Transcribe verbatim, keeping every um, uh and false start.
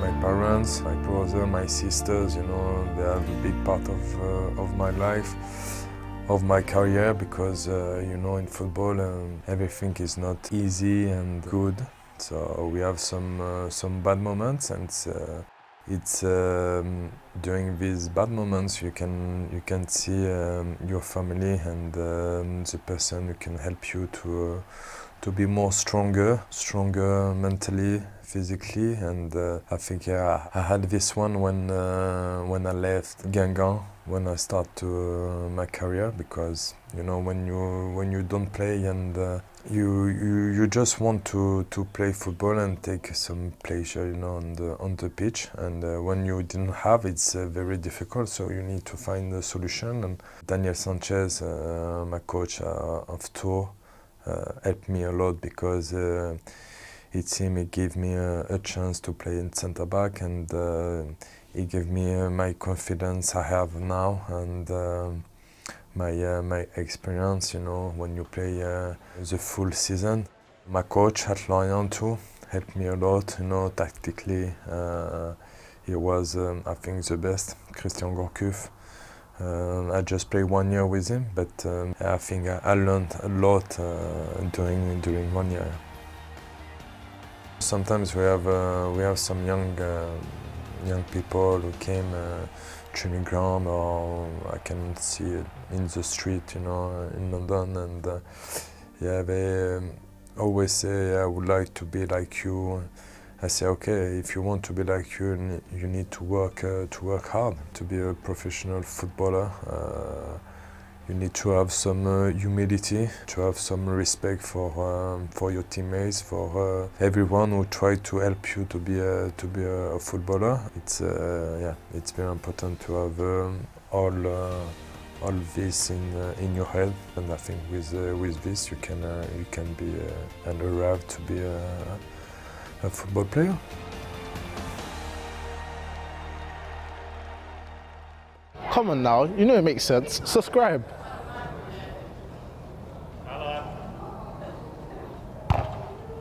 My parents, my brother, my sisters, you know, they are a big part of, uh, of my life, of my career, because, uh, you know, in football um, everything is not easy and good. So we have some, uh, some bad moments, and uh, it's um, during these bad moments you can you can see um, your family and um, the person who can help you to uh, to be more stronger, stronger mentally, physically, and uh, I think yeah, I had this one when uh, when I left Guingamp, when I started to, uh, my career, because you know when you when you don't play and uh, you, you you just want to to play football and take some pleasure, you know, on the on the pitch, and uh, when you didn't have, it's uh, very difficult. So you need to find a solution. And Daniel Sanchez, uh, my coach uh, of Tours, uh, helped me a lot, because. Uh, It's him, he gave me a, a chance to play in centre-back, and uh, he gave me uh, my confidence I have now, and uh, my, uh, my experience, you know, when you play uh, the full season. My coach at Lorient too helped me a lot, you know, tactically. Uh, he was, um, I think, the best, Christian Gourcuff. Uh, I just played one year with him, but um, I think I, I learned a lot uh, during, during one year. Sometimes we have uh, we have some young uh, young people who came uh, training ground, or I can see it in the street, you know, in London, and uh, yeah, they um, always say, "I would like to be like you." I say, "Okay, if you want to be like you, you need to work uh, to work hard to be a professional footballer." Uh, You need to have some uh, humility, to have some respect for um, for your teammates, for uh, everyone who tries to help you to be a, to be a footballer. It's uh, yeah, it's very important to have um, all uh, all this in uh, in your head. And I think with uh, with this you can uh, you can be uh, and arrive to be a, a football player. Come on now, you know it makes sense. Subscribe.